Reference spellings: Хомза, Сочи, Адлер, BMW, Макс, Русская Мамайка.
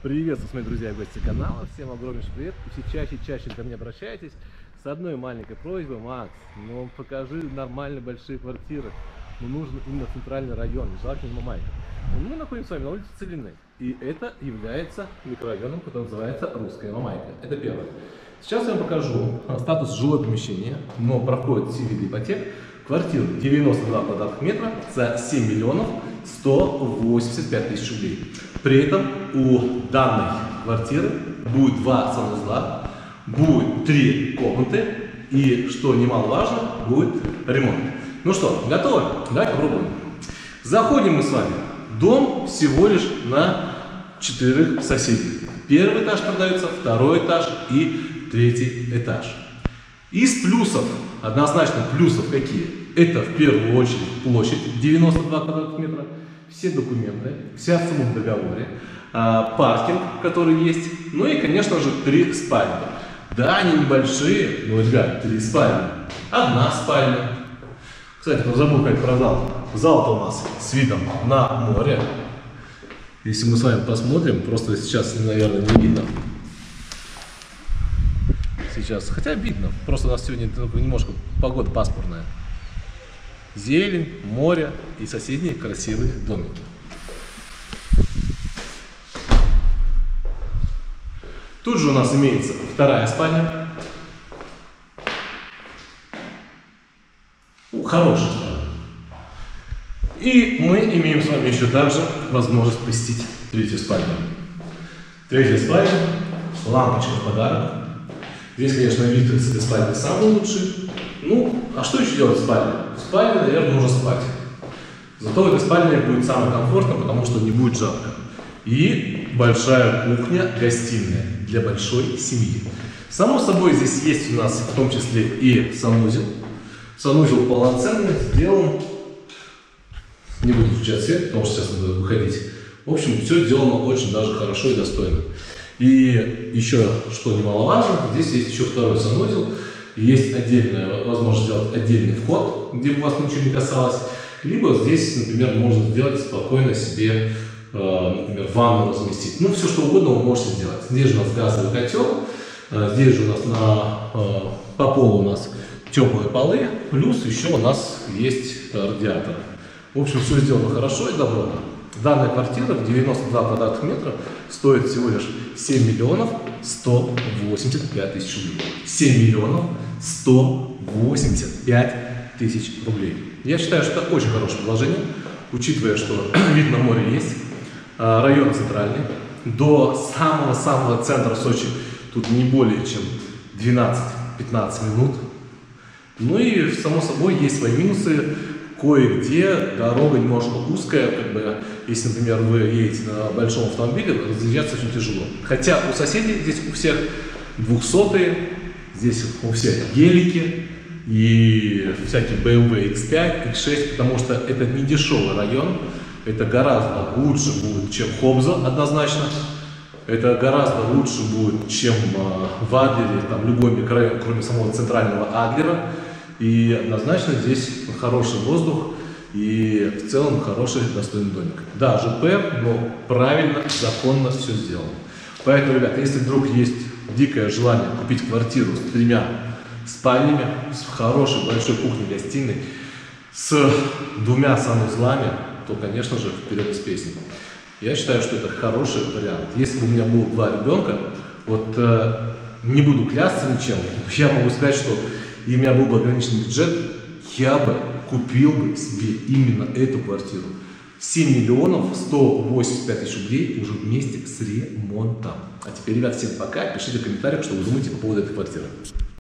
Приветствую, мои друзья и гости канала, всем огромнейший привет, и все чаще и чаще ко мне обращайтесь с одной маленькой просьбой. Макс, ну покажи нормальные большие квартиры, но нужен именно центральный район, желательно Мамайка. Мы находимся с вами на улице Целины, и это является микрорайоном, который называется Русская Мамайка, это первое. Сейчас я вам покажу статус жилого помещения, но проходит CVD ипотек, квартира 92 квадратных метра за 7 миллионов 185 тысяч рублей. При этом у данной квартиры будет 2 санузла, будет 3 комнаты и, что немаловажно, будет ремонт. Ну что, готовы? Давайте попробуем. Заходим мы с вами. Дом всего лишь на 4 соседей. Первый этаж продается, второй этаж и третий этаж. Из плюсов, однозначно плюсов какие? Это в первую очередь площадь 92 квадратных метра. Все документы, вся сумма в договоре, паркинг, который есть, ну и, конечно же, 3 спальни. Да, они небольшие, но, ребят, 3 спальни. Одна спальня. Кстати, кто забыл, как про зал. Зал-то у нас с видом на море. Если мы с вами посмотрим, просто сейчас, наверное, не видно. Сейчас, хотя видно, просто у нас сегодня немножко погода пасмурная. Зелень, море и соседние красивые домики. Тут же у нас имеется вторая спальня. Хорошая. И мы имеем с вами еще также возможность посетить третью спальню. Третья спальня, лампочка в подарок. Здесь, конечно, вид из этой спальни самый лучший. Ну, а что еще делать в спальне? В спальне, наверное, нужно спать. Зато в этой спальне будет самое комфортно, потому что не будет жарко. И большая кухня-гостиная для большой семьи. Само собой, здесь есть у нас в том числе и санузел. Санузел полноценный, сделан. Не буду включать свет, потому что сейчас надо выходить. В общем, все сделано очень даже хорошо и достойно. И еще, что немаловажно, здесь есть еще второй санузел. Есть отдельная возможность сделать отдельный вход, где бы у вас ничего не касалось. Либо здесь, например, можно сделать спокойно себе, например, ванну разместить. Ну, все что угодно вы можете сделать. Здесь же у нас газовый котел, здесь же у нас по полу у нас теплые полы, плюс еще у нас есть радиатор. В общем, все сделано хорошо и добротно. Данная квартира в 92 квадратных метра стоит всего лишь 7 миллионов 185 тысяч рублей. 7 миллионов 185 тысяч рублей. Я считаю, что это очень хорошее предложение, учитывая, что вид на море есть, район центральный, до самого-самого центра Сочи тут не более чем 12-15 минут. Ну и, само собой, есть свои минусы. Кое-где дорога немножко узкая, как бы, если, например, вы едете на большом автомобиле, разъезжаться очень тяжело. Хотя у соседей здесь у всех 200-е, здесь у всех гелики и всякие BMW X5, X6, потому что это не дешевый район, это гораздо лучше будет, чем Хомза, однозначно. Это гораздо лучше будет, чем в Адлере, там любой микрорайон, кроме самого центрального Адлера. И однозначно здесь хороший воздух и в целом хороший достойный домик. Да, ЖП, но правильно, законно все сделано. Поэтому, ребята, если вдруг есть дикое желание купить квартиру с 3 спальнями, с хорошей большой кухней-гостиной, с 2 санузлами, то, конечно же, вперед из песни. Я считаю, что это хороший вариант. Если бы у меня было 2 ребенка, вот не буду клясться ничем, я могу сказать, что и у меня был бы ограниченный бюджет, я бы купил бы себе именно эту квартиру. 7 миллионов 185 тысяч рублей уже вместе с ремонтом. А теперь, ребят, всем пока. Пишите в комментариях, что вы думаете по поводу этой квартиры.